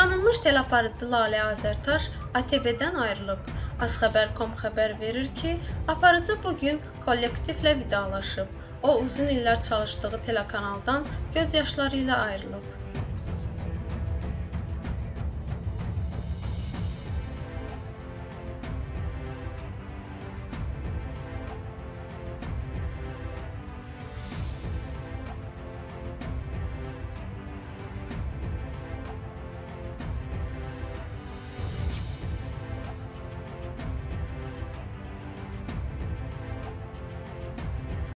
Tanınmış teleaparıcı Lalə Azərtaş ATV-dən ayrılıb. AZXEBER.COM xəbər verir ki, aparıcı bugün kollektivlə vidalaşıb. O, uzun illər çalışdığı telekanaldan göz yaşları ilə ayrılıb.